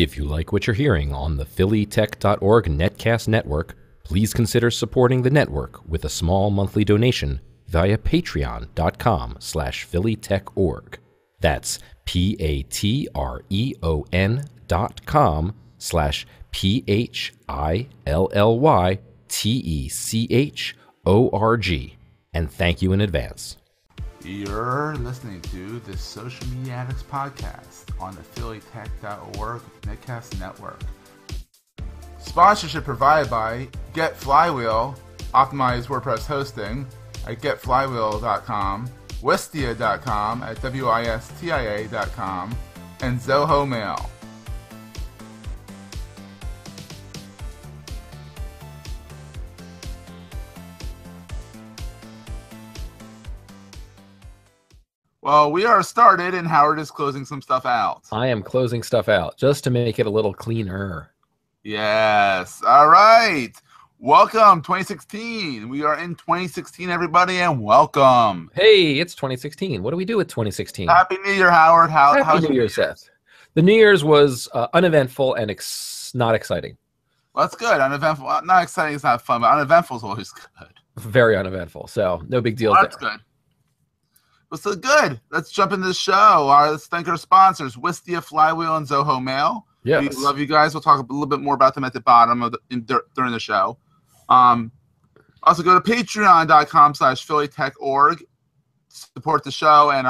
If you like what you're hearing on the PhillyTech.org Netcast Network, please consider supporting the network with a small monthly donation via Patreon.com/PhillyTech.org. That's Patreon.com/PhillyTech.org. And thank you in advance. You're listening to the Social Media Addicts podcast on the PhillyTech.org Netcast Network. Sponsorship provided by GetFlywheel, optimized WordPress hosting at GetFlywheel.com, Wistia.com at WISTIA.com, and Zoho Mail. Well, we are started, and Howard is closing some stuff out. I am closing stuff out just to make it a little cleaner. Yes. All right. Welcome, 2016. We are in 2016, everybody, and welcome. Hey, it's 2016. What do we do with 2016? Happy New Year, Howard. Happy New Year, Seth. The New Year's was uneventful and not exciting. Well, that's good. Uneventful. Not exciting is not fun, but uneventful is always good. Very uneventful, so no big deal. Well, that's good. Well, so good. Let's jump into the show. Let's thank our sponsors, Wistia, Flywheel, and Zoho Mail. Yes. We love you guys. We'll talk a little bit more about them at the bottom of during the show. Also, go to Patreon.com/PhillyTech.org. Support the show and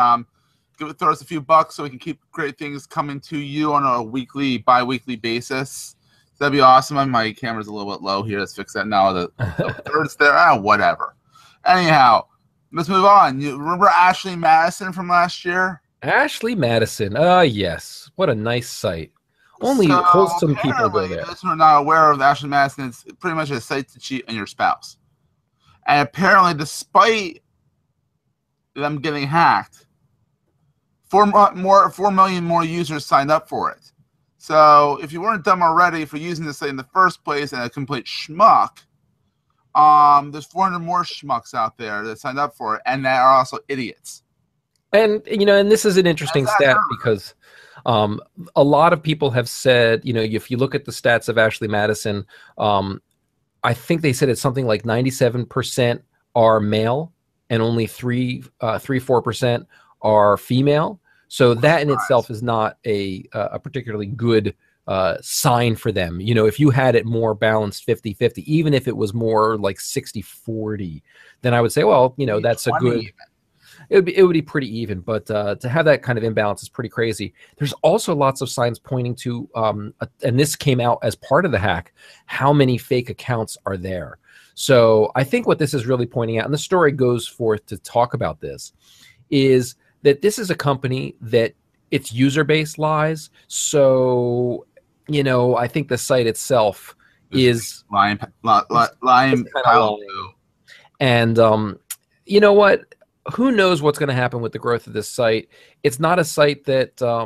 throw us a few bucks so we can keep great things coming to you on a weekly, bi-weekly basis. That'd be awesome. My camera's a little bit low here. Let's fix that now. The third's there. Whatever. Anyhow. Let's move on. You remember Ashley Madison from last year? Ashley Madison. Yes. What a nice site. Only wholesome people go there. If you're not aware of Ashley Madison, it's pretty much a site to cheat on your spouse. And apparently, despite them getting hacked, 4 million more users signed up for it. So if you weren't dumb already for using this site in the first place and a complete schmuck, there's 400 more schmucks out there that signed up for it, and they are also idiots. And, this is an interesting stat because a lot of people have said, if you look at the stats of Ashley Madison, I think they said it's something like 97% are male and only 4% are female. So that in itself is not a particularly good sign for them. If you had it more balanced 50-50, even if it was more like 60-40, then I would say, well, that's a good, it would be pretty even. But to have that kind of imbalance is pretty crazy. There's also lots of signs pointing to, and this came out as part of the hack, how many fake accounts are there. So I think what this is really pointing out, and the story goes forth to talk about this, is that this is a company that its user base lies. So, I think the site itself is lying. And you know what? Who knows what's going to happen with the growth of this site? It's not a site that, I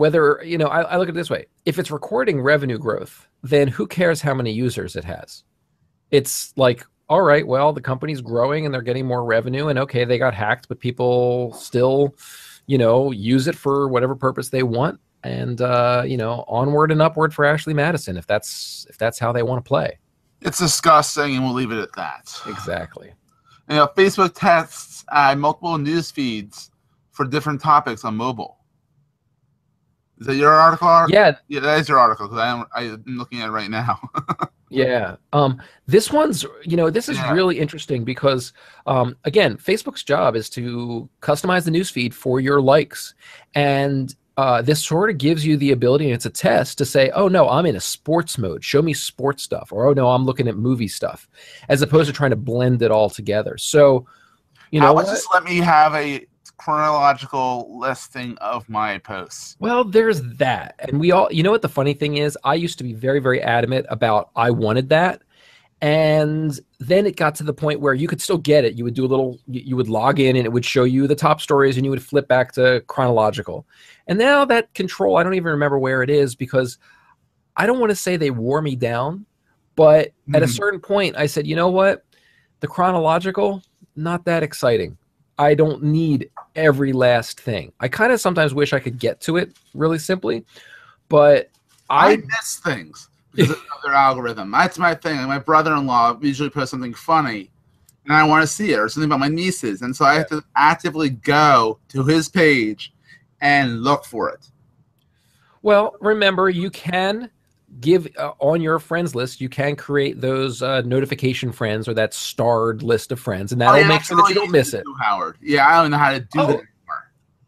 look at it this way. If it's recording revenue growth, then who cares how many users it has? It's like, all right, well, the company's growing and they're getting more revenue, and okay, they got hacked, but people still, use it for whatever purpose they want. And, onward and upward for Ashley Madison, if that's how they want to play. It's disgusting, and we'll leave it at that. Exactly. Facebook tests multiple news feeds for different topics on mobile. Is that your article? Yeah, that is your article, because I'm looking at it right now. Yeah. This one's, this is really interesting because, again, Facebook's job is to customize the newsfeed for your likes. And this sort of gives you the ability, and it's a test, to say, oh, no, I'm in a sports mode. Show me sports stuff. Or, oh, no, I'm looking at movie stuff, as opposed to trying to blend it all together. So, just let me have a chronological listing of my posts. Well, there's that. And we all, what the funny thing is, I used to be very, very adamant about I wanted that. And then it got to the point where you could still get it. You would do a little, you would log in and it would show you the top stories and you would flip back to chronological. And now that control, I don't even remember where it is, because I don't want to say they wore me down, but at a certain point I said, you know what? The chronological, not that exciting. I don't need every last thing. I kind of sometimes wish I could get to it really simply, but I miss things because of their algorithm. That's my thing. Like my brother-in-law usually posts something funny, and I want to see it, or something about my nieces, and so I have to actively go to his page and look for it. Well, remember, you can give on your friends list, you can create those notification friends or that starred list of friends, and that'll make sure that you don't miss it. Howard, yeah, I don't know how to do that anymore.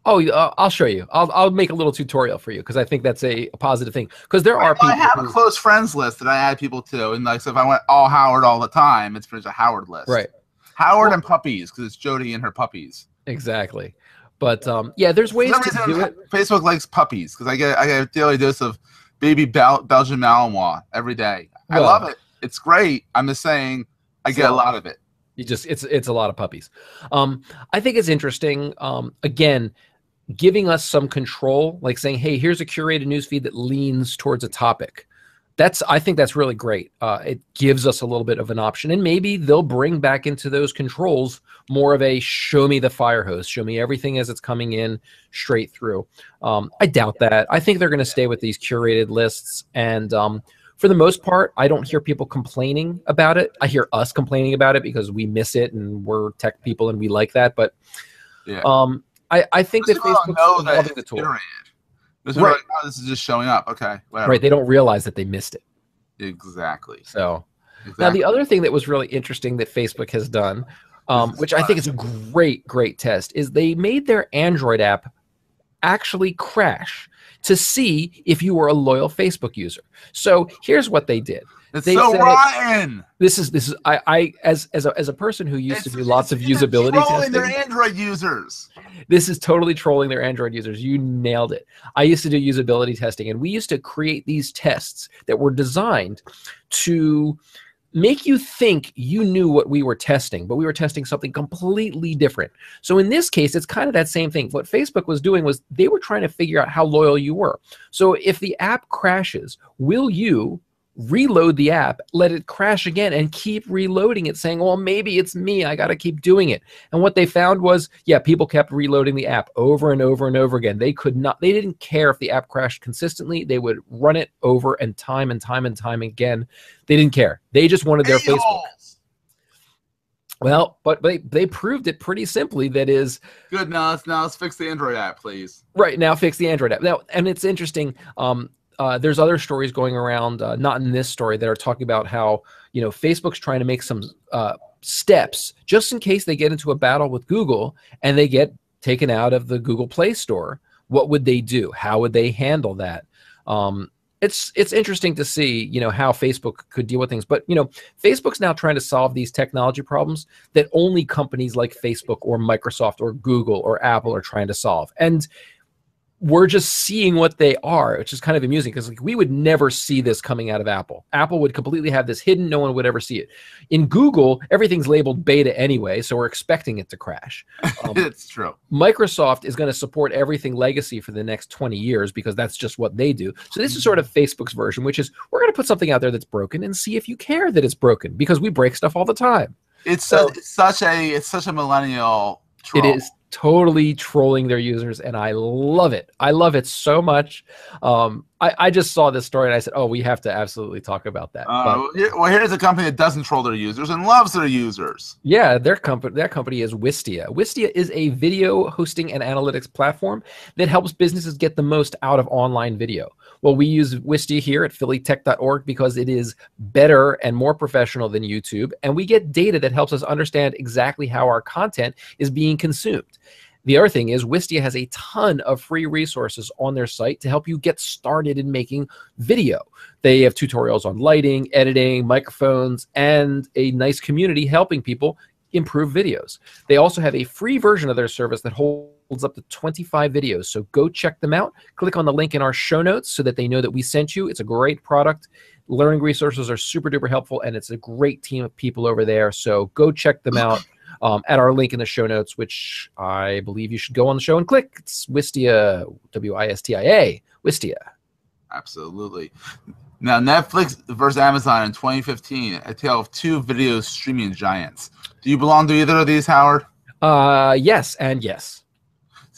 Oh, I'll show you. I'll make a little tutorial for you because I think that's a positive thing. Because there are people. I have a close friends list that I add people to, and like so if I want all Howard all the time, it's pretty much a Howard list. Right. Howard and puppies, because it's Jody and her puppies. Exactly. But yeah, there's ways to do it. Facebook likes puppies because I get a daily dose of baby Belgian Malinois every day. Well, I love it. It's great. I'm just saying I get a lot of it. You just it's a lot of puppies. I think it's interesting. Again, giving us some control, like saying, "Hey, here's a curated newsfeed that leans towards a topic." I think that's really great. It gives us a little bit of an option, and maybe they'll bring back into those controls more of a show me the fire hose, show me everything as it's coming in straight through. I doubt that. I think they're going to stay with these curated lists, and for the most part, I don't hear people complaining about it. I hear us complaining about it because we miss it, and we're tech people, and we like that. But I think that Facebook's loving the tool. Right. Oh, this is just showing up. Okay. Whatever. Right. They don't realize that they missed it. Exactly. So now the other thing that was really interesting that Facebook has done, which I think is a great, great test, is they made their Android app actually crash to see if you were a loyal Facebook user. So here's what they did. They said, This is I as a person who used to do lots of usability testing. Trolling their Android users. This is totally trolling their Android users. You nailed it. I used to do usability testing, and we used to create these tests that were designed to make you think you knew what we were testing, but we were testing something completely different. So in this case, it's kind of that same thing. What Facebook was doing was they were trying to figure out how loyal you were. So if the app crashes, will you reload the app, let it crash again, and keep reloading it, saying, well, maybe it's me, I got to keep doing it? And what they found was, yeah, people kept reloading the app over and over and over again. They didn't care if the app crashed consistently. They would run it over and time again. They didn't care. They just wanted their Facebook. Well, but they proved it pretty simply. That is good. Now let's fix the Android app, please. Right now, fix the Android app now. And it's interesting. There's other stories going around, not in this story, that are talking about how, you know, Facebook's trying to make some steps just in case they get into a battle with Google and they get taken out of the Google Play Store. What would they do? How would they handle that? It's interesting to see, you know, how Facebook could deal with things. But, you know, Facebook's now trying to solve these technology problems that only companies like Facebook or Microsoft or Google or Apple are trying to solve. And we're just seeing what they are, which is kind of amusing because, like, we would never see this coming out of Apple. Apple would completely have this hidden. No one would ever see it. In Google, everything's labeled beta anyway, so we're expecting it to crash. It's true. Microsoft is going to support everything legacy for the next 20 years because that's just what they do. So this is sort of Facebook's version, which is we're going to put something out there that's broken and see if you care that it's broken, because we break stuff all the time. It's such a millennial troll. It is. Totally trolling their users, and I love it. I love it so much. I just saw this story and I said, oh, we have to absolutely talk about that. Well, here's a company that doesn't troll their users and loves their users. Yeah, their company is Wistia. Wistia is a video hosting and analytics platform that helps businesses get the most out of online video. Well, we use Wistia here at PhillyTech.org because it is better and more professional than YouTube, and we get data that helps us understand exactly how our content is being consumed. The other thing is Wistia has a ton of free resources on their site to help you get started in making video. They have tutorials on lighting, editing, microphones, and a nice community helping people improve videos. They also have a free version of their service that holds up to 25 videos. So go check them out. Click on the link in our show notes so that they know that we sent you. It's a great product. Learning resources are super duper helpful, and it's a great team of people over there. So go check them out. At our link in the show notes, which I believe you should go on the show and click. It's Wistia, W-I-S-T-I-A, Wistia. Absolutely. Now, Netflix versus Amazon in 2015, a tale of two video streaming giants. Do you belong to either of these, Howard? Yes and yes.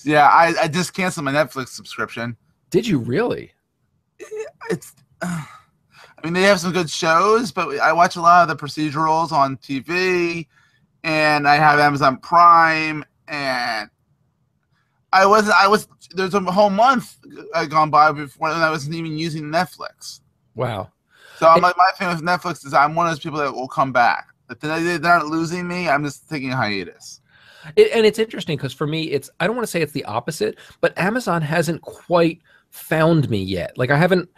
Yeah, I just canceled my Netflix subscription. Did you really? It's. I mean, they have some good shows, but I watch a lot of the procedurals on TV, and I have Amazon Prime, and I was there's a whole month gone by before, and I wasn't even using Netflix. Wow. So I'm like, my thing with Netflix is I'm one of those people that will come back. If they're not losing me, I'm just taking a hiatus. And it's interesting because for me, it's, I don't want to say it's the opposite, but Amazon hasn't quite found me yet. Like I haven't,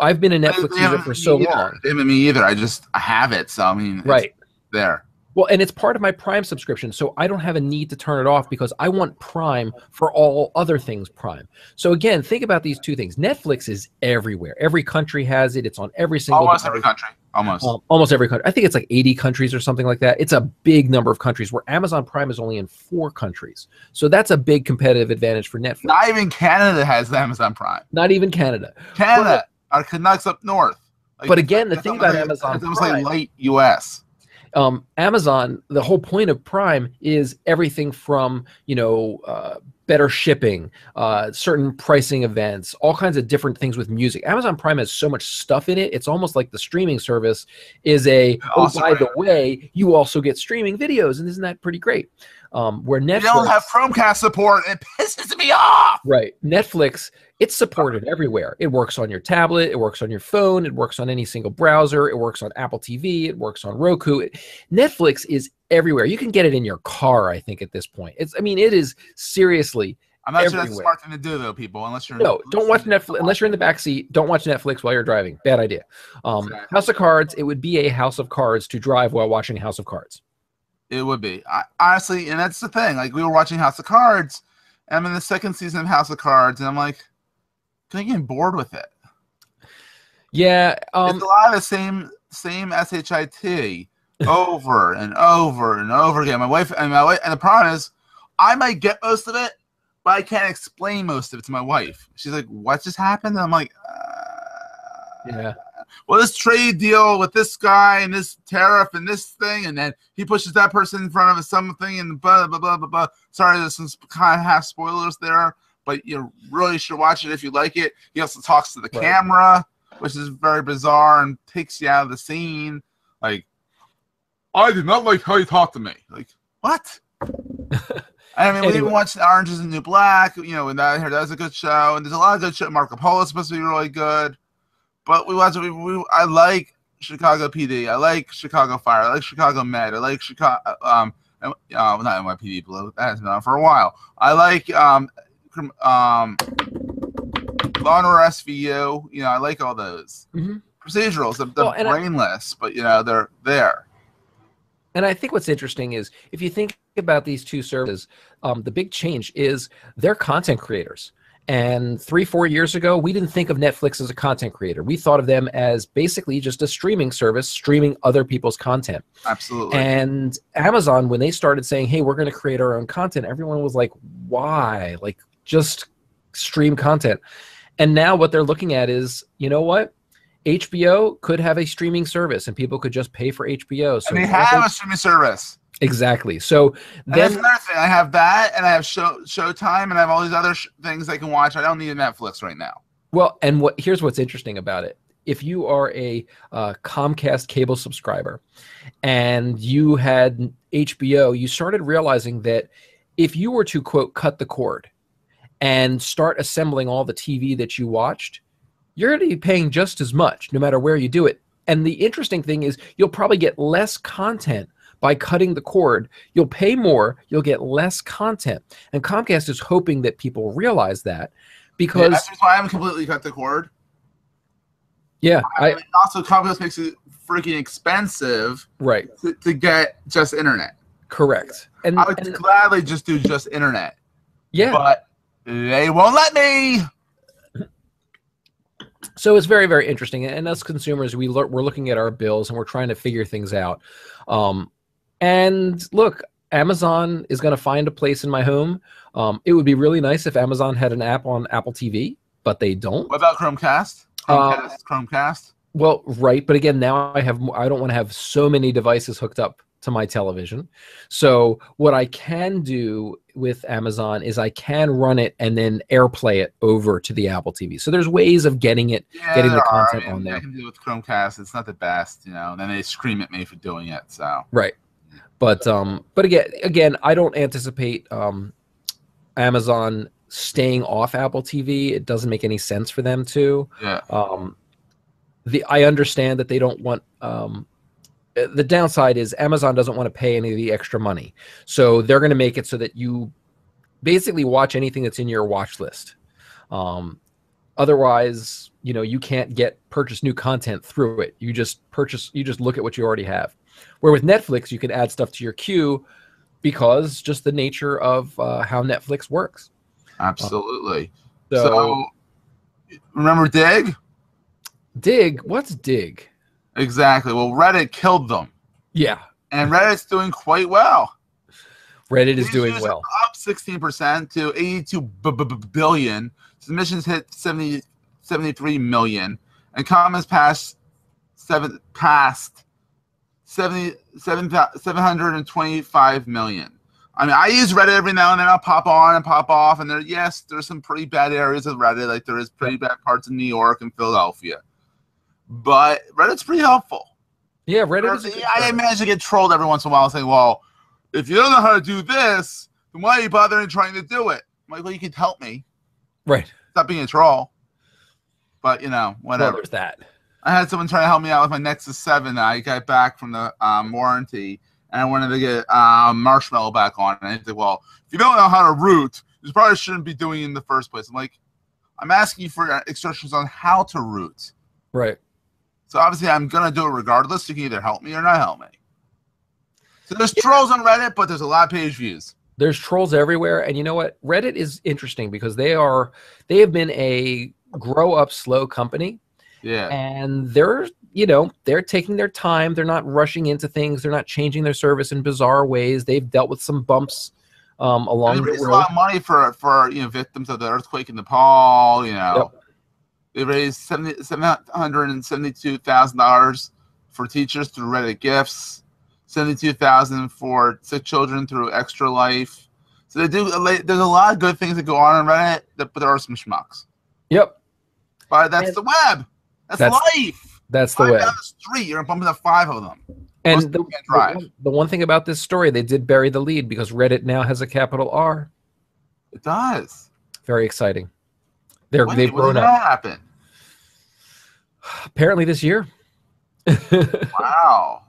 I've been a Netflix user for so long. They haven't me either. I have it. So I mean, right there. Well, and it's part of my Prime subscription, so I don't have a need to turn it off because I want Prime for all other things Prime. So again, think about these two things. Netflix is everywhere. Every country has it. It's on every single almost every country. I think it's like 80 countries or something like that. It's a big number of countries where Amazon Prime is only in 4 countries. So that's a big competitive advantage for Netflix. Not even Canada has Amazon Prime. Not even Canada. Canada, our Canucks up north. Like, but again, the thing about Amazon Prime, it's almost like light US. Amazon, the whole point of Prime is everything from, you know, better shipping, certain pricing events, all kinds of different things with music. Amazon Prime has so much stuff in it. It's almost like the streaming service is a, awesome. Oh, by the way, you also get streaming videos. And isn't that pretty great? Where Netflix, they don't have Chromecast support. It pisses me off. Right. Netflix, it's supported everywhere. It works on your tablet. It works on your phone. It works on any single browser. It works on Apple TV. It works on Roku. Netflix is everywhere. You can get it in your car, I think, at this point. It's, I mean, it is seriously everywhere. I'm not sure that's a smart thing to do, though, people, unless you're... No, don't watch Netflix. Unless you're in the backseat, don't watch Netflix while you're driving. Bad idea. Exactly. House of Cards, it would be a House of Cards to drive while watching House of Cards. It would be. Honestly, and that's the thing. Like, we were watching House of Cards, and I'm in the second season of House of Cards, and I'm like, I'm getting bored with it. Yeah. It's a lot of the same SHIT over and over and over again. My wife, and the problem is, I might get most of it, but I can't explain most of it to my wife. She's like, what just happened? And I'm like, yeah. Well, this trade deal with this guy and this tariff and this thing, and then he pushes that person in front of something and blah, blah, blah, blah, blah. Sorry, there's some kind of half spoilers there, but you really should watch it if you like it. He also talks to the camera, which is very bizarre and takes you out of the scene. Like, I did not like how you talked to me. Like, what? I mean, anyway. We even watched Orange is the New Black, you know, and that was a good show. And there's a lot of good show. Marco Polo is supposed to be really good. But we watch. I like Chicago PD. I like Chicago Fire. I like Chicago Med. I like Chicago. Not NYPD Blue. That has been on for a while. I like Law and Order SVU. You know, I like all those procedurals. They're brainless, but you know they're there. And I think what's interesting is if you think about these two services, the big change is they're content creators. And 3-4 years ago, we didn't think of Netflix as a content creator. We thought of them as basically just a streaming service, streaming other people's content. Absolutely. And Amazon, when they started saying, hey, we're going to create our own content, everyone was like, why? Like, just stream content. And now what they're looking at is, you know what? HBO could have a streaming service, and people could just pay for HBO. So and they have a streaming service. Exactly. So that's another thing. I have that, and I have Showtime, and I have all these other things I can watch. I don't need a Netflix right now. Well, and here's what's interesting about it. If you are a Comcast cable subscriber and you had HBO, you started realizing that if you were to, quote, cut the cord and start assembling all the TV that you watched, you're going to be paying just as much no matter where you do it. And the interesting thing is you'll probably get less content by cutting the cord. You'll pay more, you'll get less content. And Comcast is hoping that people realize that because... Yeah, that's why I haven't completely cut the cord. Yeah. I mean, also, Comcast makes it freaking expensive to get just internet. Correct. And I would gladly just do just internet. Yeah. But they won't let me. So it's very, very interesting. And us consumers, we're looking at our bills and we're trying to figure things out. And look, Amazon is going to find a place in my home. It would be really nice if Amazon had an app on Apple TV, but they don't. What about Chromecast? Chromecast? Well, right. But again, now I don't want to have so many devices hooked up to my television. So what I can do with Amazon is I can run it and then AirPlay it over to the Apple TV. So there's ways of getting it, getting the content on there. I can do it with Chromecast. It's not the best, you know. And then they scream at me for doing it. So right, but again, I don't anticipate Amazon staying off Apple TV. It doesn't make any sense for them to. Yeah. I understand that they don't want. The downside is Amazon doesn't want to pay any of the extra money. So they're going to make it so that you basically watch anything that's in your watch list. Otherwise, you know, you can't purchase new content through it. You just look at what you already have. Where with Netflix, you can add stuff to your queue because just the nature of how Netflix works. Absolutely. So remember Dig? Dig? What's Dig? Exactly. Well, Reddit killed them. Yeah. And Reddit's doing quite well. Reddit is doing well. Up 16% to 82 billion. Submissions hit 73 million. And comments passed 725 million. I mean, I use Reddit every now and then. I'll pop on and pop off. And there's some pretty bad areas of Reddit. Like there is pretty bad parts in New York and Philadelphia. But Reddit's pretty helpful. Yeah, Reddit. I managed to get trolled every once in a while saying, well, if you don't know how to do this, then why are you bothering trying to do it? I'm like, well, you could help me. Right. Stop being a troll. But, you know, whatever. Well, there's that. I had someone try to help me out with my Nexus 7. I got back from the warranty, and I wanted to get Marshmallow back on. And I said, well, if you don't know how to root, you probably shouldn't be doing it in the first place. I'm like, I'm asking you for instructions on how to root. Right. So obviously I'm going to do it regardless. You can either help me or not help me. So there's trolls on Reddit, but there's a lot of page views. There's trolls everywhere. And you know what? Reddit is interesting because they have been a grow up slow company. Yeah. And they're taking their time. They're not rushing into things. They're not changing their service in bizarre ways. They've dealt with some bumps along the road. They raised a lot of money for victims of the earthquake in Nepal, you know. Yep. They raised $772,000 for teachers through Reddit Gifts, $72,000 for sick children through Extra Life. So there's a lot of good things that go on Reddit, but there are some schmucks. Yep. But that's the web. That's life. That's the web. Down the street, you're bumping into 5 of them. And the one thing about this story, they did bury the lead because Reddit now has a capital R. It does. Very exciting. They've grown up. When did that happen? Apparently this year. Wow.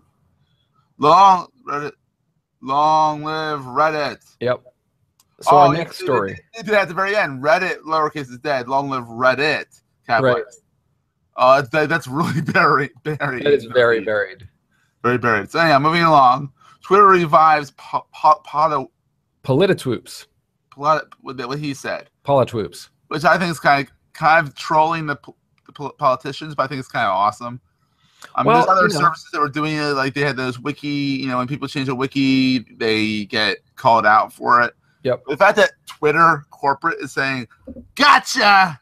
Long live Reddit. Yep. So our next story. They did that at the very end. Reddit, lowercase, is dead. Long live Reddit. Right. That's really buried. That is very buried. Very buried. So anyhow, moving along. Twitter revives Politwoops. What he said. Politwoops. Which I think is kind of trolling the politicians, but I think it's kind of awesome. There's other services that were doing it, like they had those wiki. You know, when people change a wiki, they get called out for it. Yep. The fact that Twitter corporate is saying "gotcha"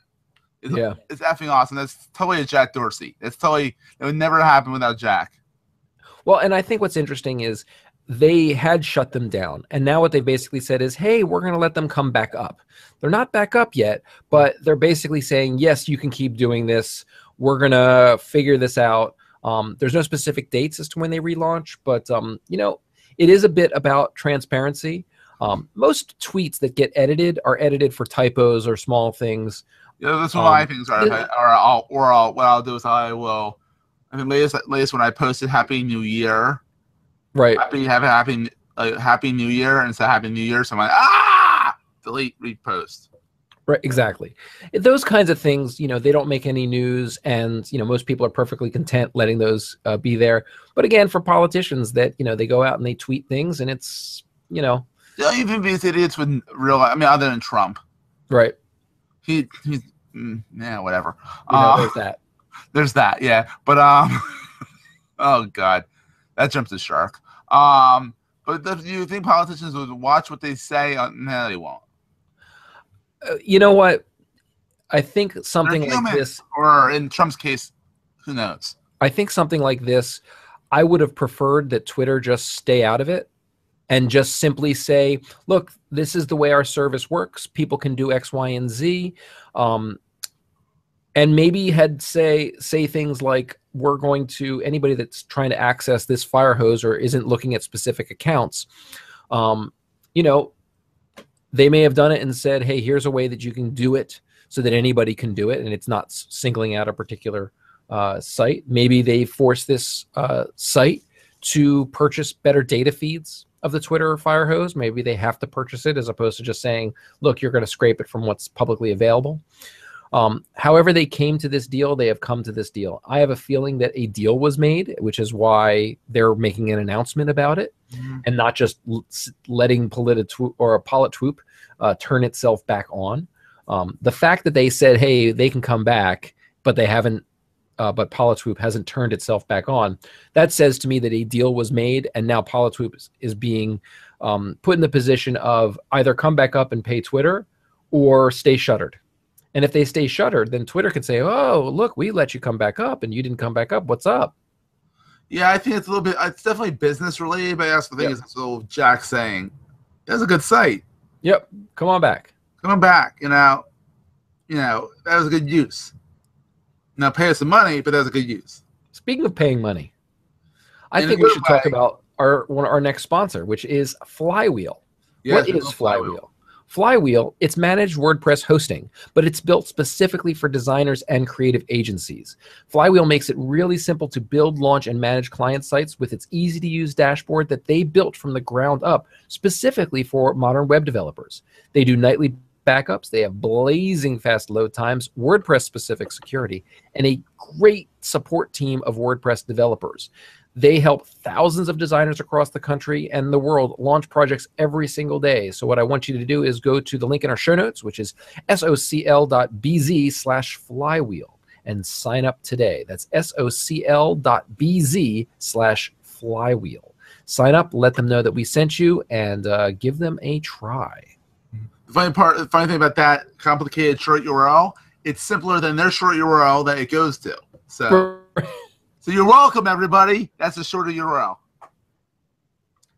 is effing awesome. That's totally a Jack Dorsey. It would never happen without Jack. Well, and I think what's interesting is they had shut them down. And now what they basically said is, hey, we're going to let them come back up. They're not back up yet, but they're basically saying, yes, you can keep doing this. We're going to figure this out. There's no specific dates as to when they relaunch, but it is a bit about transparency. Most tweets that get edited are edited for typos or small things. Yeah, that's one of my things. What I'll do is latest when I posted Happy New Year. Right. Happy New Year, and it's a Happy New Year. So I'm like, delete, repost. Right, exactly. Those kinds of things, they don't make any news, and most people are perfectly content letting those be there. But again, for politicians, that they go out and they tweet things, and it's they'll even be idiots with real. I mean, other than Trump, right? He's yeah, whatever. There's that. There's that, yeah. But oh god, that jumps the shark. But do you think politicians would watch what they say? No, they won't. You know what? I think something like this, or in Trump's case, who knows? I think something like this I would have preferred that Twitter just stay out of it and just simply say, look, this is the way our service works. People can do X, Y, and Z. And maybe had say things like, we're going to, anybody that's trying to access this fire hose or isn't looking at specific accounts, you know, they may have done it and said, hey, here's a way that you can do it so that anybody can do it. And it's not singling out a particular site. Maybe they force this site to purchase better data feeds of the Twitter fire hose. Maybe they have to purchase it as opposed to just saying, look, you're going to scrape it from what's publicly available. However they came to this deal, they have come to this deal. I have a feeling that a deal was made, which is why they're making an announcement about it, and not just letting Politwoops turn itself back on. The fact that they said, hey, they can come back, but they haven't, but Politwoops hasn't turned itself back on, that says to me that a deal was made, and now Politwoops is being put in the position of either come back up and pay Twitter or stay shuttered. And if they stay shuttered, then Twitter can say, oh, look, we let you come back up and you didn't come back up. What's up? Yeah, I think it's a little bit, it's definitely business related, but that's the thing is, it's a little Jack saying, that's a good site. Yep. Come on back. Come on back. You know, that was a good use. Now pay us some money, but that was a good use. Speaking of paying money, I think we should talk about our next sponsor, which is Flywheel. Yeah, what is Flywheel? Flywheel, it's managed WordPress hosting, but it's built specifically for designers and creative agencies. Flywheel makes it really simple to build, launch, and manage client sites with its easy-to-use dashboard that they built from the ground up specifically for modern web developers. They do nightly backups, they have blazing fast load times, WordPress-specific security, and a great support team of WordPress developers. They help thousands of designers across the country and the world launch projects every single day. So what I want you to do is go to the link in our show notes, which is socl.bz/flywheel, and sign up today. That's socl.bz/flywheel. Sign up, let them know that we sent you, and give them a try. The funny thing about that complicated short URL, it's simpler than their short URL that it goes to. So. So you're welcome, everybody. That's a shorter URL.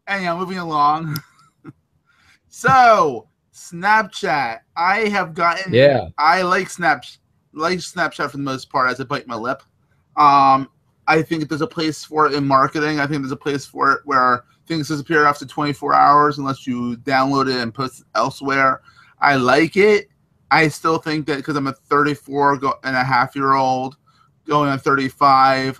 Anyhow, moving along. So Snapchat. I have gotten. Yeah. I like Snapchat for the most part as I bite my lip. I think there's a place for it in marketing. I think there's a place for it where things disappear after 24 hours unless you download it and post it elsewhere. I like it. I still think that because I'm a 34-and-a-half-year-old going on 35,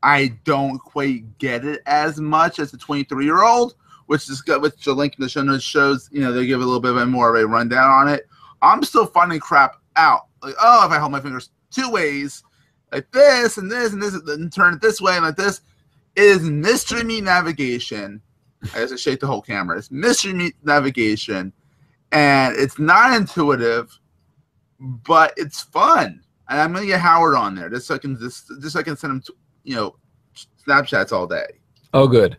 I don't quite get it as much as the 23-year-old, which is good, which the link in the show notes shows, you know, they give a little bit more of a rundown on it. I'm still finding crap out. Like, oh, if I hold my fingers two ways, like this and this and this, and then turn it this way and like this, it is mystery navigation. I just shake the whole camera. It's mystery navigation, and it's not intuitive, but it's fun. And I'm gonna get Howard on there just so I can send him, you know, Snapchats all day. Oh, good.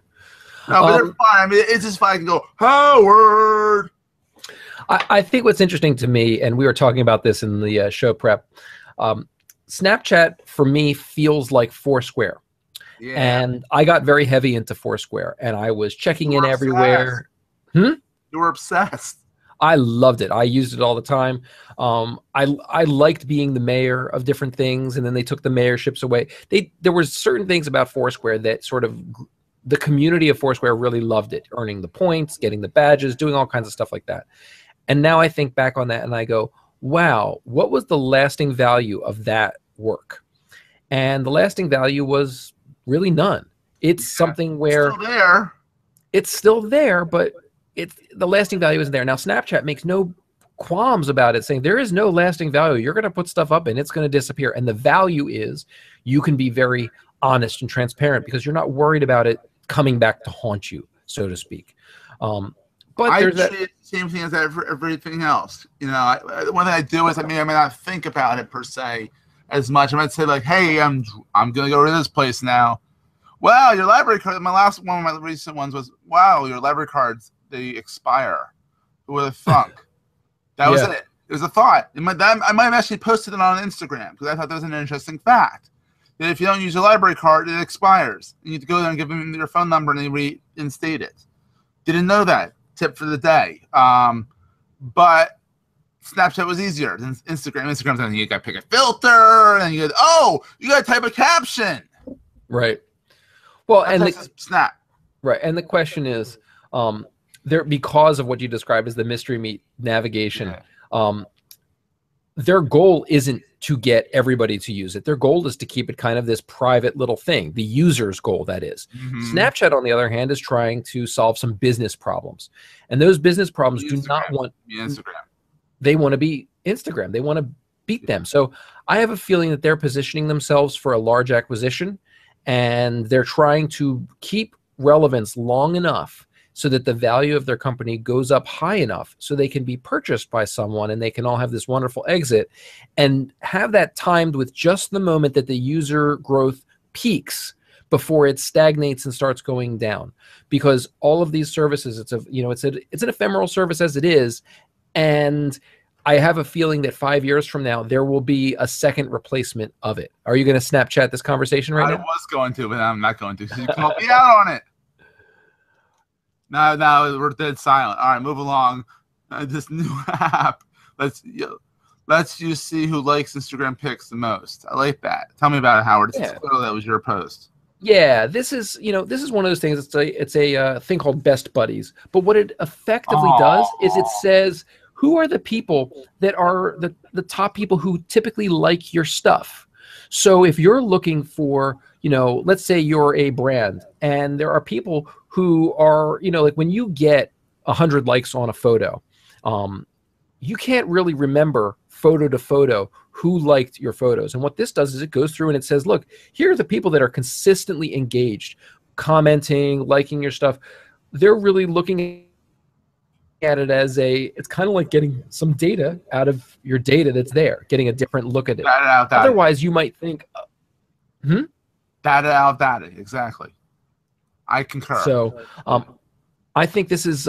No, but they're fine. I mean, it's just fine. I can go Howard. I think what's interesting to me, and we were talking about this in the show prep, Snapchat for me feels like Foursquare, and I got very heavy into Foursquare, and I was checking in everywhere. You were obsessed. I loved it. I used it all the time. I liked being the mayor of different things, and then they took the mayorships away. There were certain things about Foursquare that sort of the community of Foursquare really loved it, earning the points, getting the badges, doing all kinds of stuff like that. And now I think back on that and I go, wow, what was the lasting value of that work? And the lasting value was really none. It's something where it's still there, but it's, the lasting value isn't there. Now, Snapchat makes no qualms about it, saying there is no lasting value. You're going to put stuff up and it's going to disappear. And the value is you can be very honest and transparent because you're not worried about it coming back to haunt you, so to speak. But I treat the same thing as everything else. You know, one thing I do is, I may not think about it per se as much. I might say like, hey, I'm going to go to this place now. Wow, your library card. My last one, of my recent ones was, wow, your library cards, they expire. It was a thunk. That was it. It was a thought. I might have actually posted it on Instagram because I thought that was an interesting fact. that if you don't use your library card, it expires. You need to go there and give them your phone number and they reinstate it. Didn't know that. Tip for the day. But Snapchat was easier than Instagram. Instagram's like, you got to pick a filter, and you go, oh, you got to type a caption. Right. Well, and the Snap. Right, and the question is, there, because of what you described as the mystery meat navigation, yeah. Their goal isn't to get everybody to use it. Their goal is to keep it kind of this private little thing, the user's goal, that is. Mm-hmm. Snapchat, on the other hand, is trying to solve some business problems. And those business problems do not want Instagram. They want to be Instagram. They want to beat them. So I have a feeling that they're positioning themselves for a large acquisition, and they're trying to keep relevance long enough so that the value of their company goes up high enough so they can be purchased by someone and they can all have this wonderful exit, and have that timed with just the moment that the user growth peaks before it stagnates and starts going down. Because all of these services, it's an ephemeral service as it is, and I have a feeling that 5 years from now there will be a second replacement of it. Are you going to Snapchat this conversation right now? I was going to, but I'm not going to. So you called me out on it. No, we're dead silent. All right, move along. This new app. Let's you see who likes Instagram pics the most. I like that. Tell me about it, Howard. Yeah. That was your post. Yeah, this is one of those things. It's a thing called Best Buddies. But what it effectively does is it says who are the people that are the top people who typically like your stuff. So if you're looking for, let's say you're a brand and there are people who are, like when you get 100 likes on a photo, you can't really remember photo to photo who liked your photos. And what this does is it goes through and it says, look, here are the people that are consistently engaged, commenting, liking your stuff. They're really looking at it as it's kind of like getting some data out of your data that's there, getting a different look at it. Otherwise, you might think, Exactly. I concur. So I think this is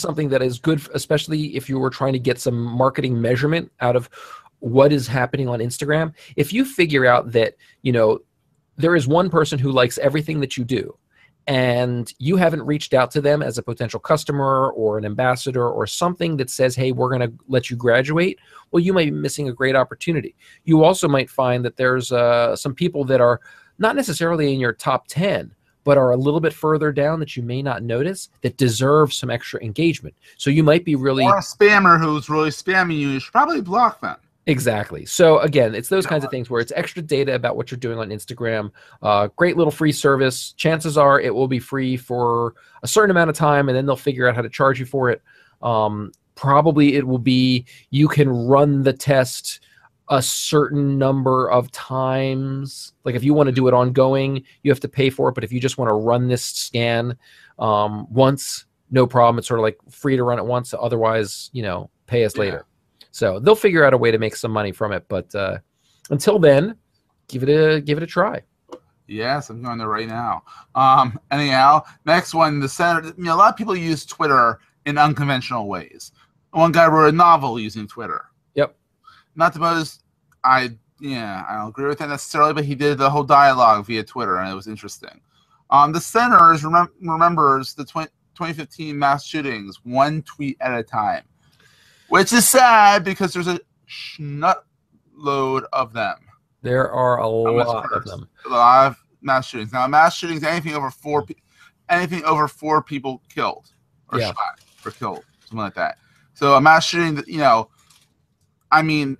something that is good, especially if you were trying to get some marketing measurement out of what is happening on Instagram. If you figure out that, there is one person who likes everything that you do, and you haven't reached out to them as a potential customer or an ambassador or something that says, hey, we're going to let you graduate, well, you might be missing a great opportunity. You also might find that there's some people that are not necessarily in your top 10, but are a little bit further down that you may not notice that deserve some extra engagement. So you might be really... Or a spammer who's really spamming you should probably block them. Exactly. So again, it's those kinds of things where it's extra data about what you're doing on Instagram. Great little free service. Chances are it will be free for a certain amount of time, and then they'll figure out how to charge you for it. Probably it will be you can run the test a certain number of times. Like if you want to do it ongoing, you have to pay for it. But if you just want to run this scan once, no problem. It's sort of like free to run it once. Otherwise, pay us later. So they'll figure out a way to make some money from it, but until then, give it a try. Yes, I'm going there right now. Anyhow, next one, the senator. A lot of people use Twitter in unconventional ways. One guy wrote a novel using Twitter. Yep. Not the most. I don't agree with that necessarily, but he did the whole dialogue via Twitter, and it was interesting. The senator remembers the 2015 mass shootings one tweet at a time. Which is sad because there's a schnut load of them. There are a lot of them. A lot of mass shootings. Now, mass shootings, anything over four people killed or shot or killed, something like that. So a mass shooting,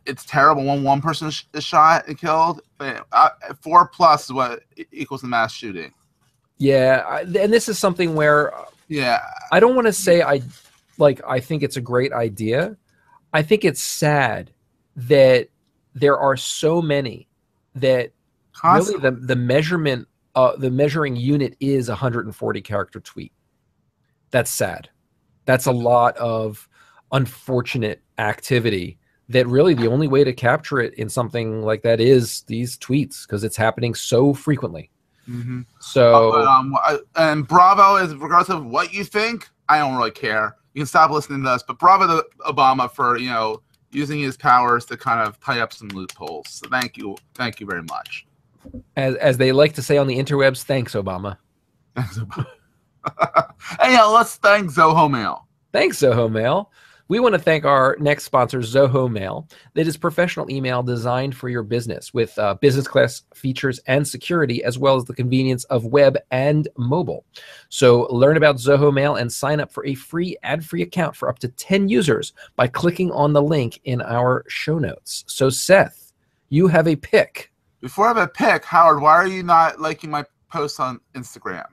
it's terrible when one person is shot and killed. But 4+ is what equals the mass shooting. Yeah, and this is something where I don't want to say I think it's a great idea. I think it's sad that there are so many that really the measuring unit is 140 character tweet. That's sad. That's a lot of unfortunate activity that really the only way to capture it in something like that is these tweets, because it's happening so frequently. Mm-hmm. So, and bravo is regardless of what you think, I don't really care. You can stop listening to us, but bravo to Obama for, using his powers to kind of tie up some loopholes. So thank you very much. As they like to say on the interwebs, thanks, Obama. Thanks, Obama. Hey, let's thank Zoho Mail. Thanks, Zoho Mail. We want to thank our next sponsor, Zoho Mail. That is professional email designed for your business with business class features and security, as well as the convenience of web and mobile. So learn about Zoho Mail and sign up for a free ad-free account for up to 10 users by clicking on the link in our show notes. So Seth, you have a pick. Before I have a pick, Howard, why are you not liking my posts on Instagram?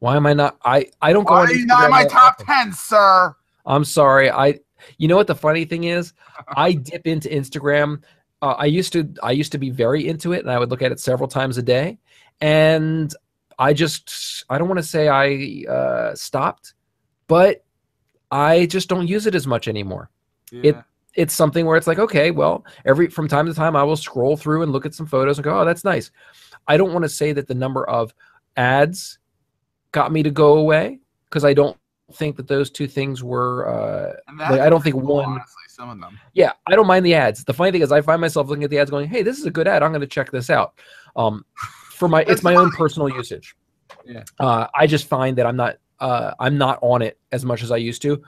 Why am I not? I don't go on Instagram. Why are you not in my top 10, sir? I'm sorry. You know what the funny thing is? I dip into Instagram. I used to be very into it, and I would look at it several times a day. And I don't want to say I stopped, but I just don't use it as much anymore. Yeah. It's something where it's like, okay, well, from time to time I will scroll through and look at some photos and go, oh, that's nice. I don't want to say that the number of ads got me to go away, because I don't think that those two things were I don't think one, honestly, some of them. Yeah, I don't mind the ads. The funny thing is I find myself looking at the ads going, hey, this is a good ad, I'm going to check this out. For my it's my own personal usage. Yeah. I just find that I'm not on it as much as I used to.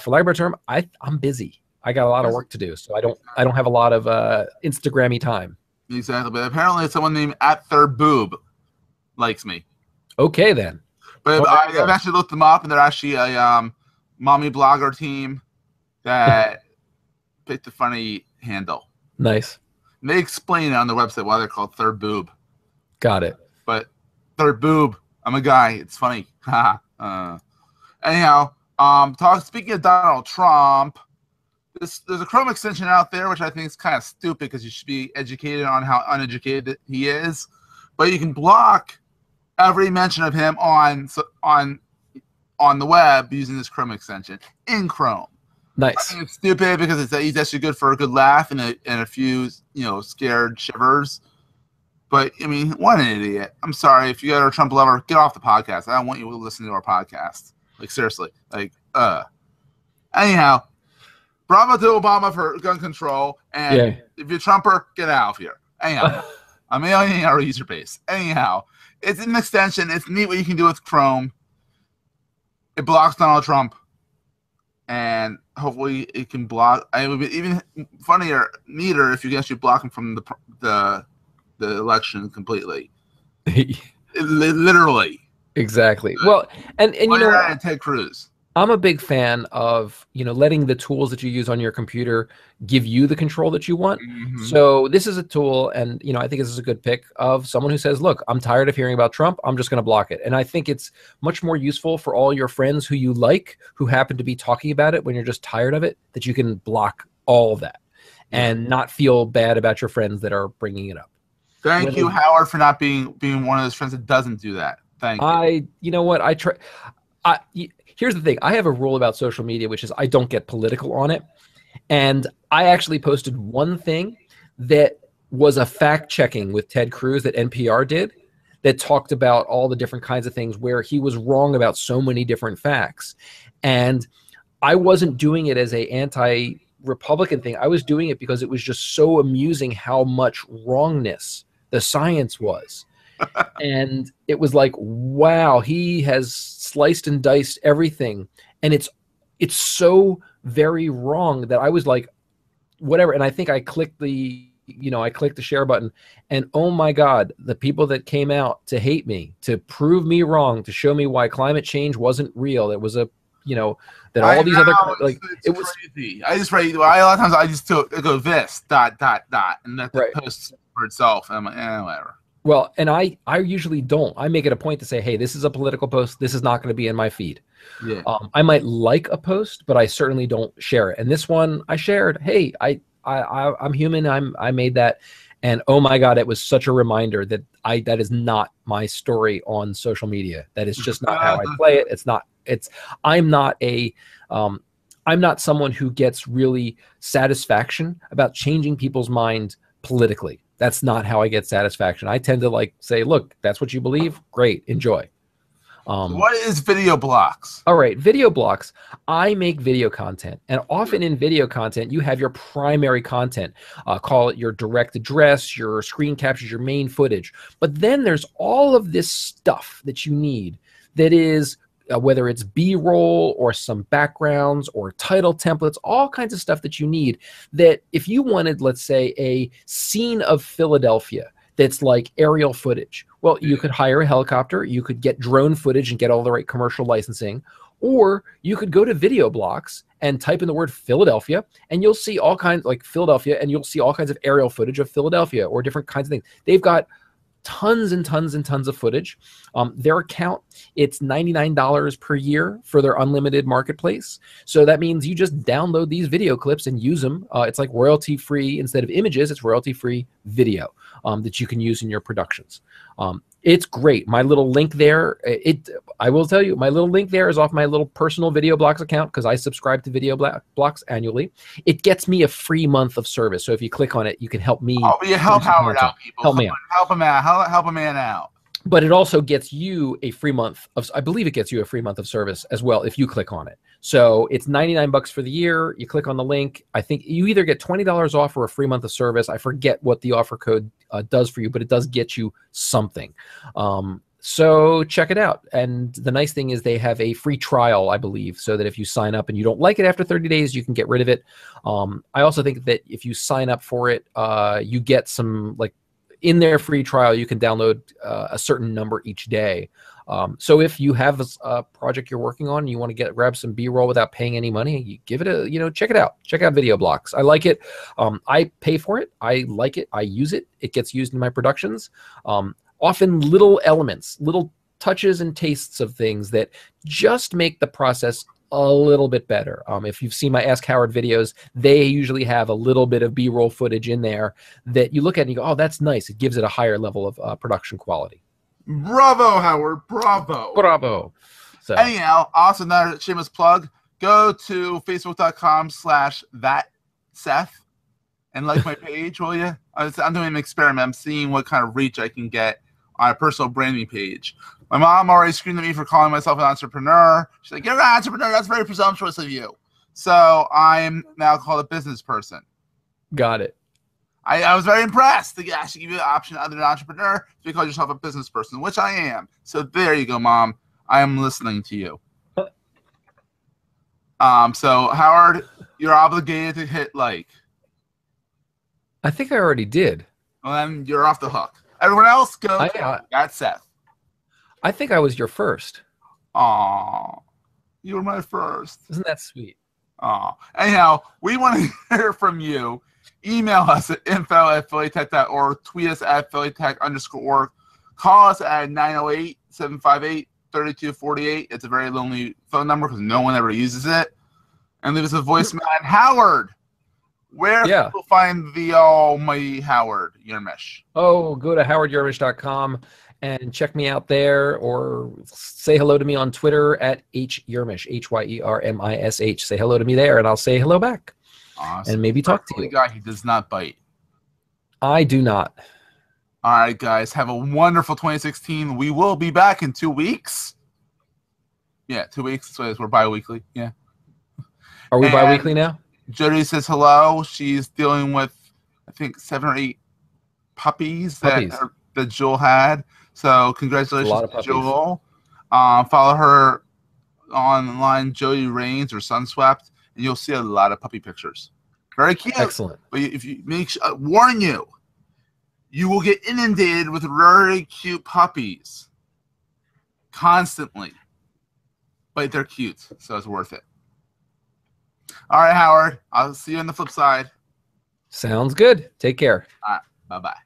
For lack of a better term, I'm busy. I got a lot of work to do, so I don't have a lot of Instagram-y time. Exactly, but apparently someone named @thirdboob likes me. Okay, then. But okay, I've actually looked them up, and they're actually a mommy blogger team that picked a funny handle. Nice. And they explain it on their website why they're called Third Boob. Got it. But Third Boob, I'm a guy. It's funny. Anyhow, speaking of Donald Trump, there's a Chrome extension out there, which I think is kind of stupid because you should be educated on how uneducated he is. But you can block every mention of him on the web using this Chrome extension in Chrome. Nice. I think it's stupid because he's actually good for a good laugh and a few scared shivers. But I mean, what an idiot! I'm sorry if you are a Trump lover, get off the podcast. I don't want you to listen to our podcast. Like seriously. Like Anyhow. Bravo to Obama for gun control, and if you're a Trumper, get out of here. Anyhow, I'm alienating our user base. Anyhow, it's an extension. It's neat what you can do with Chrome. It blocks Donald Trump, and hopefully it can block. It would be even funnier, neater if you can actually block him from the election completely. Literally. Exactly. Well, and Ted Cruz. I'm a big fan of, letting the tools that you use on your computer give you the control that you want. Mm-hmm. So this is a tool, and I think this is a good pick of someone who says, look, I'm tired of hearing about Trump. I'm just going to block it. And I think it's much more useful for all your friends who you like, who happen to be talking about it when you're just tired of it, that you can block all of that and not feel bad about your friends that are bringing it up. Thank you, Howard, for not being one of those friends that doesn't do that. Thank you. You know what? Here's the thing. I have a rule about social media, which is I don't get political on it. And I actually posted one thing that was a fact checking with Ted Cruz that NPR did that talked about all the different kinds of things where he was wrong about so many different facts. And I wasn't doing it as a anti-Republican thing. I was doing it because it was just so amusing how much wrongness the science was. And it was like, wow, he has sliced and diced everything. And it's so very wrong that I was like, whatever. And I think I clicked the share button, and oh my God, the people that came out to hate me, to prove me wrong, to show me why climate change wasn't real. It was that all these other, like, it was crazy. I just write, a lot of times I just go this, ... and let the post for itself. And I'm like, whatever. Well, and I usually don't. I make it a point to say, hey, this is a political post. This is not going to be in my feed. Yeah. I might like a post, but I certainly don't share it. And this one I shared. Hey, I'm human. I made that. And oh my God, it was such a reminder that that is not my story on social media. That is just not how I play it. I'm not someone who gets really satisfaction about changing people's mind politically. That's not how I get satisfaction. I tend to say, look, that's what you believe. Great. Enjoy. What is Video Blocks? All right, Video Blocks. I make video content, and often in video content, you have your primary content. Call it your direct address, your screen captures, your main footage. But then there's all of this stuff that you need that is, whether it's B-roll or some backgrounds or title templates, all kinds of stuff that you need that if you wanted, let's say, a scene of Philadelphia that's like aerial footage, well, you could hire a helicopter, you could get drone footage and get all the right commercial licensing, or you could go to Video Blocks and type in the word Philadelphia, and you'll see all kinds, like Philadelphia, and you'll see all kinds of aerial footage of Philadelphia or different kinds of things. They've got tons and tons and tons of footage. Their account, it's $99 per year for their unlimited marketplace. So that means you just download these video clips and use them. It's like royalty-free. Instead of images, it's royalty-free video that you can use in your productions. It's great. My little link there, I will tell you, my little link there is off my little personal Video Blocks account because I subscribe to Video Blocks annually. It gets me a free month of service. So if you click on it, you can help me. Oh, you help Howard out, people. Help me out. Help him out. Help a man out. But it also gets you a free month of, I believe it gets you a free month of service as well if you click on it. So it's $99 for the year. You click on the link. I think you either get $20 off or a free month of service. I forget what the offer code does for you, but it does get you something. So check it out. And the nice thing is they have a free trial, I believe, so that if you sign up and you don't like it after 30 days, you can get rid of it. I also think that if you sign up for it, you get some like, in their free trial, you can download a certain number each day. So if you have a project you're working on and you want to grab some B-roll without paying any money, you give it a, you know, check it out. Check out Video Blocks. I like it. I pay for it. I like it. I use it. It gets used in my productions. Often little elements, little touches and tastes of things that just make the process a little bit better. If you've seen my Ask Howard videos, they usually have a little bit of B-roll footage in there that you look at and you go, oh, that's nice. It gives it a higher level of production quality. Bravo, Howard. Bravo. Bravo. So. Anyhow, also another shameless plug, go to facebook.com/thatseth and like my page, will you? I'm doing an experiment. I'm seeing what kind of reach I can get on a personal branding page. My mom already screamed at me for calling myself an entrepreneur. She's like, you're an entrepreneur. That's very presumptuous of you. So I'm now called a business person. Got it. I was very impressed. They actually give you the option other than entrepreneur to you call yourself a business person, which I am. So there you go, Mom. I am listening to you. So, Howard, you're obligated to hit like. I think I already did. Well, then you're off the hook. Everyone else, go. That's Seth. I think I was your first. Aw, you were my first. Isn't that sweet? Aw. Anyhow, we want to hear from you. Email us at info@phillytech.org. Tweet us at phillytech_org. Call us at 908-758-3248. It's a very lonely phone number because no one ever uses it. And leave us a voicemail. And Howard, where can people find the almighty Howard Yermish? Oh, go to howardyermish.com. And check me out there or say hello to me on Twitter at @HYermish, HYERMISH. Say hello to me there and I'll say hello back. Awesome. And maybe talk to you. Guy, he does not bite. I do not. All right, guys. Have a wonderful 2016. We will be back in 2 weeks. Yeah, 2 weeks. So we're bi-weekly. Yeah. Are we bi-weekly now? Jody says hello. She's dealing with, I think, 7 or 8 puppies. That Jewel had. So congratulations to Jewel. Follow her online, Jody Rains or Sunswept, and you'll see a lot of puppy pictures. Very cute. Excellent. But if you warn you, you will get inundated with very cute puppies constantly. But they're cute, so it's worth it. All right, Howard. I'll see you on the flip side. Sounds good. Take care. All right. Bye-bye.